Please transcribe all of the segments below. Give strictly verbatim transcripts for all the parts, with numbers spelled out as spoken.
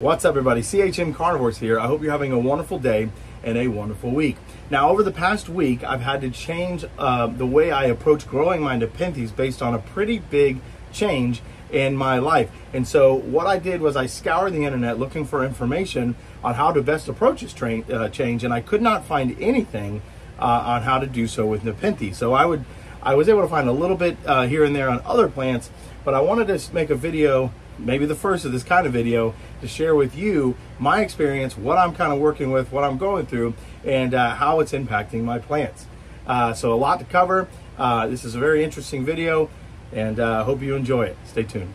What's up everybody, C H M Carnivores here. I hope you're having a wonderful day and a wonderful week. Now over the past week, I've had to change uh, the way I approach growing my Nepenthes based on a pretty big change in my life. And so what I did was I scoured the internet looking for information on how to best approach this train, uh, change, and I could not find anything uh, on how to do so with Nepenthes. So I, would, I was able to find a little bit uh, here and there on other plants, but I wanted to make a video, maybe the first of this kind of video, to share with you my experience, what I'm kind of working with, what I'm going through, and uh, how it's impacting my plants. Uh, so a lot to cover. Uh, this is a very interesting video, and I uh, hope you enjoy it. Stay tuned.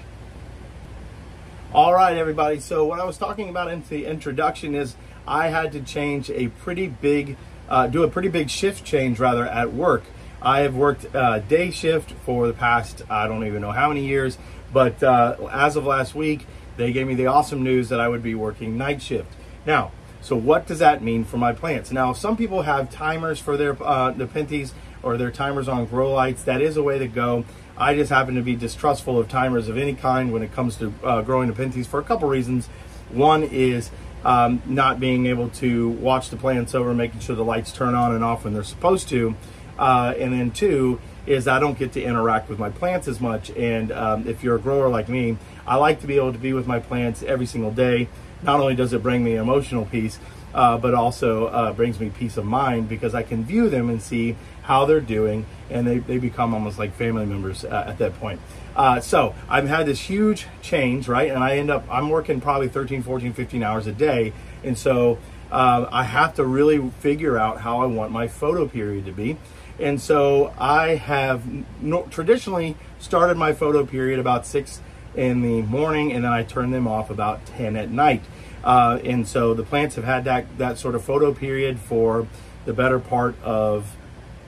All right, everybody. So what I was talking about in the introduction is I had to change a pretty big, uh, do a pretty big shift change rather at work. I have worked uh, day shift for the past, I don't even know how many years, but uh, as of last week, they gave me the awesome news that I would be working night shift. Now, so what does that mean for my plants? Now, some people have timers for their uh, Nepenthes or their timers on grow lights. That is a way to go. I just happen to be distrustful of timers of any kind when it comes to uh, growing Nepenthes for a couple reasons. One is um, not being able to watch the plants over, making sure the lights turn on and off when they're supposed to. Uh, and then two is I don't get to interact with my plants as much. And um, if you're a grower like me, I like to be able to be with my plants every single day. Not only does it bring me emotional peace, uh, but also uh, brings me peace of mind because I can view them and see how they're doing. And they, they become almost like family members uh, at that point. Uh, so I've had this huge change, right? And I end up, I'm working probably thirteen, fourteen, fifteen hours a day. And so uh, I have to really figure out how I want my photo period to be. And so I have no, traditionally started my photo period about six in the morning, and then I turn them off about ten at night. Uh, and so the plants have had that, that sort of photo period for the better part of,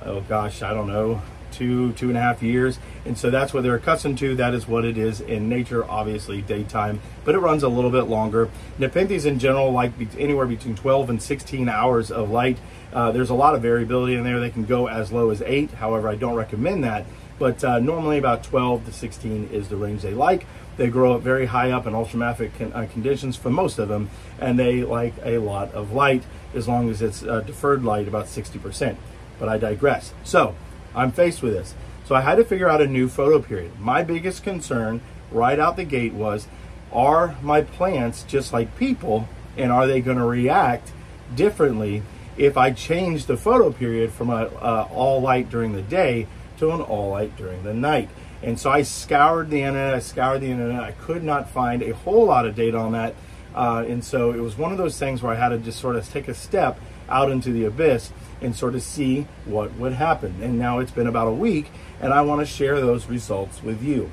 oh gosh, I don't know, two, two and a half years. And so that's what they're accustomed to. That is what it is in nature, obviously daytime, but it runs a little bit longer. Nepenthes in general like be anywhere between twelve and sixteen hours of light. Uh, there's a lot of variability in there. They can go as low as eight. However, I don't recommend that, but uh, normally about twelve to sixteen is the range they like. They grow up very high up in ultramafic con uh, conditions for most of them, and they like a lot of light as long as it's uh, deferred light, about sixty percent, but I digress. So I'm faced with this. So I had to figure out a new photo period. My biggest concern right out the gate was, are my plants just like people, and are they gonna react differently if I change the photo period from a uh, all light during the day to an all light during the night? And so I scoured the internet, I scoured the internet, I could not find a whole lot of data on that. Uh, and so it was one of those things where I had to just sort of take a step out into the abyss and sort of see what would happen. And now it's been about a week, and I want to share those results with you.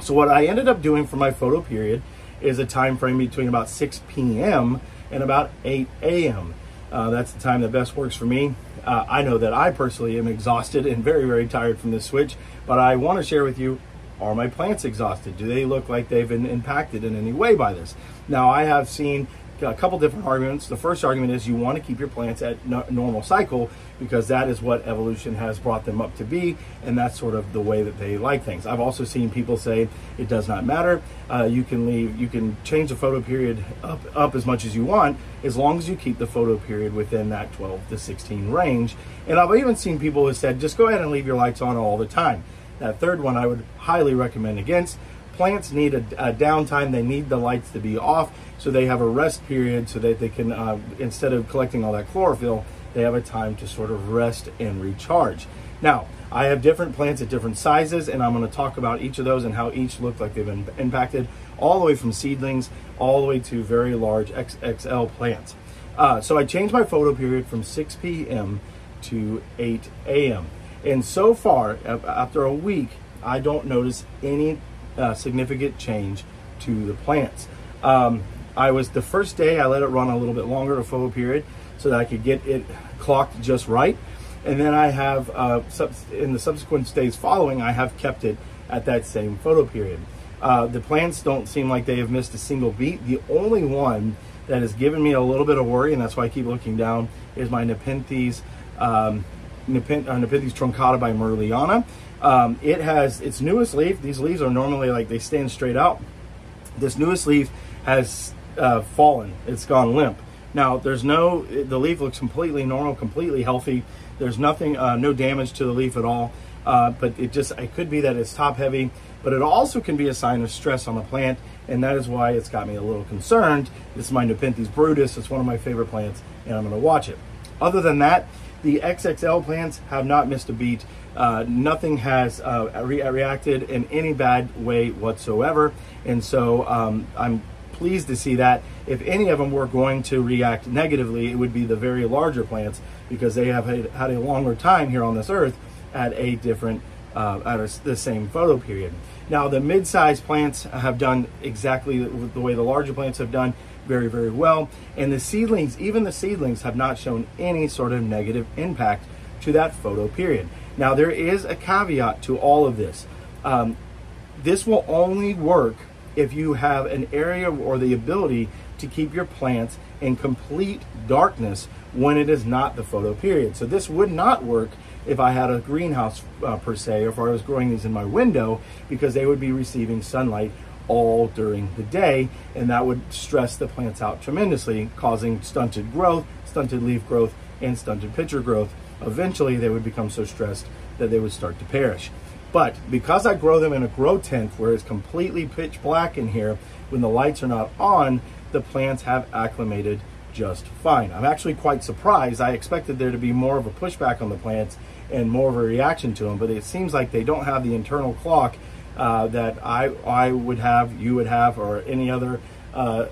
So what I ended up doing for my photo period is a time frame between about six p m and about eight a m Uh, that's the time that best works for me. Uh, I know that I personally am exhausted and very, very tired from this switch, but I want to share with you, are my plants exhausted? Do they look like they've been impacted in any way by this? Now, I have seen a couple different arguments. The first argument is you want to keep your plants at no normal cycle because that is what evolution has brought them up to be, and that's sort of the way that they like things. I've also seen people say it does not matter. Uh, you can leave, you can change the photo period up up as much as you want as long as you keep the photo period within that twelve to sixteen range. And I've even seen people who said just go ahead and leave your lights on all the time. That third one I would highly recommend against. Plants need a, a downtime. They need the lights to be off so they have a rest period so that they can, uh, instead of collecting all that chlorophyll, they have a time to sort of rest and recharge. Now, I have different plants at different sizes, and I'm going to talk about each of those and how each looked like they've been impacted, all the way from seedlings all the way to very large X X L plants. Uh, so I changed my photo period from six p m to eight a m And so far, after a week, I don't notice any uh, significant change to the plants. Um, I was the first day I let it run a little bit longer, a photo period, so that I could get it clocked just right. And then I have, uh, sub in the subsequent days following, I have kept it at that same photo period. Uh, the plants don't seem like they have missed a single beat. The only one that has given me a little bit of worry, and that's why I keep looking down, is my Nepenthes, um, Nepenthes, uh, Nepenthes truncata by Merliana. Um, it has its newest leaf. These leaves are normally like they stand straight out. This newest leaf has uh, fallen. It's gone limp. Now there's no, the leaf looks completely normal, completely healthy. There's nothing, uh, no damage to the leaf at all. Uh, but it just, it could be that it's top heavy, but it also can be a sign of stress on the plant. And that is why it's got me a little concerned. It's my Nepenthes brutus. It's one of my favorite plants and I'm going to watch it. Other than that, the X X L plants have not missed a beat. Uh, nothing has uh, re reacted in any bad way whatsoever. And so um, I'm pleased to see that. If any of them were going to react negatively, it would be the very larger plants because they have had, had a longer time here on this earth at a different, uh, at a, the same photo period. Now the mid-sized plants have done exactly the way the larger plants have done, very, very well. And the seedlings, even the seedlings have not shown any sort of negative impact to that photo period. Now there is a caveat to all of this. Um, this will only work if you have an area or the ability to keep your plants in complete darkness when it is not the photo period. So this would not work if I had a greenhouse uh, per se, or if I was growing these in my window, because they would be receiving sunlight all during the day, and that would stress the plants out tremendously, causing stunted growth, stunted leaf growth, and stunted pitcher growth. Eventually they would become so stressed that they would start to perish. But because I grow them in a grow tent where it's completely pitch black in here, when the lights are not on, the plants have acclimated just fine. I'm actually quite surprised. I expected there to be more of a pushback on the plants and more of a reaction to them, but it seems like they don't have the internal clock Uh, that I, I would have, you would have, or any other uh,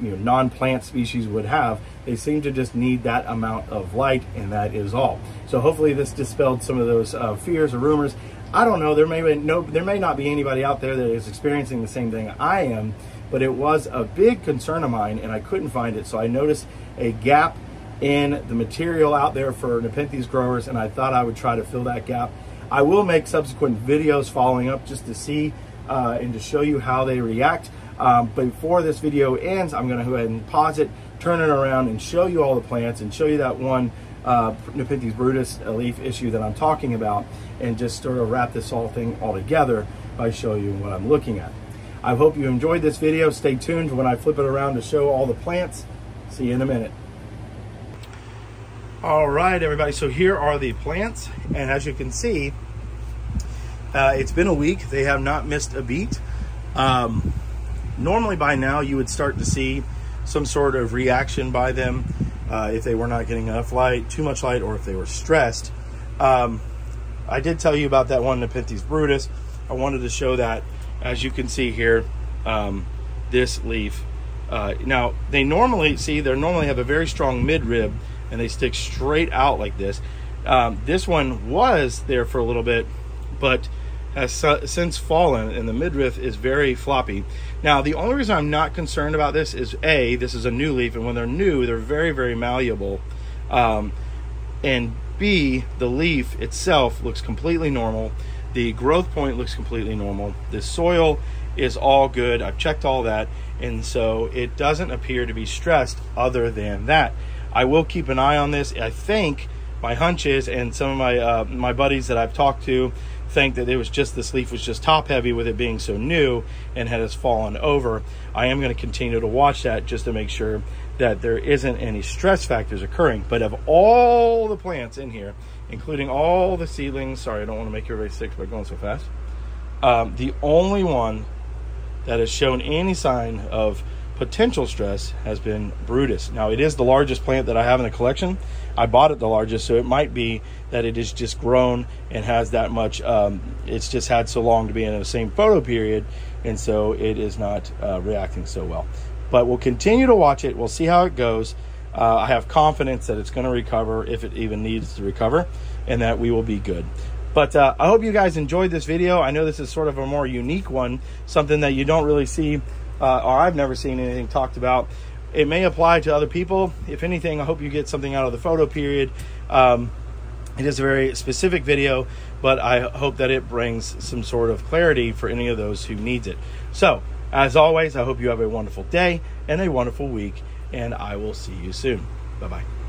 you know, non-plant species would have. They seem to just need that amount of light, and that is all. So hopefully this dispelled some of those uh, fears or rumors. I don't know, there may be no, there may not be anybody out there that is experiencing the same thing I am, but it was a big concern of mine, and I couldn't find it. So I noticed a gap in the material out there for Nepenthes growers, and I thought I would try to fill that gap. I will make subsequent videos following up just to see uh, and to show you how they react. Um, before this video ends, I'm gonna go ahead and pause it, turn it around and show you all the plants and show you that one uh, Nepenthes brutus leaf issue that I'm talking about, and just sort of wrap this whole thing all together by showing you what I'm looking at. I hope you enjoyed this video. Stay tuned when I flip it around to show all the plants. See you in a minute. All right, everybody, so here are the plants, and as you can see, uh, it's been a week. They have not missed a beat. Um, normally by now you would start to see some sort of reaction by them uh, if they were not getting enough light, too much light, or if they were stressed. Um, I did tell you about that one Nepenthes brutus. I wanted to show that. As you can see here, um, this leaf. Uh, now, they normally, see, they normally have a very strong midrib, and they stick straight out like this. Um, this one was there for a little bit, but has since fallen, and the midriff is very floppy. Now, the only reason I'm not concerned about this is, A, this is a new leaf, and when they're new, they're very, very malleable. Um, and B, the leaf itself looks completely normal. The growth point looks completely normal. The soil is all good. I've checked all that, and so it doesn't appear to be stressed other than that. I will keep an eye on this. I think my hunch is, and some of my uh, my buddies that I've talked to think that it was just this leaf was just top heavy with it being so new and has fallen over. I am going to continue to watch that just to make sure that there isn't any stress factors occurring. But of all the plants in here, including all the seedlings, sorry, I don't want to make everybody sick by going so fast. Um, the only one that has shown any sign of potential stress has been brutus. Now, it is the largest plant that I have in the collection. I bought it the largest, so it might be that it is just grown and has that much, um, it's just had so long to be in the same photo period, and so it is not uh, reacting so well. But we'll continue to watch it. We'll see how it goes. Uh, I have confidence that it's going to recover if it even needs to recover, and that we will be good. But uh, I hope you guys enjoyed this video. I know this is sort of a more unique one, something that you don't really see Uh, or I've never seen anything talked about. It may apply to other people. If anything, I hope you get something out of the photo period. Um, it is a very specific video, but I hope that it brings some sort of clarity for any of those who needs it. So, as always, I hope you have a wonderful day and a wonderful week, and I will see you soon. Bye-bye.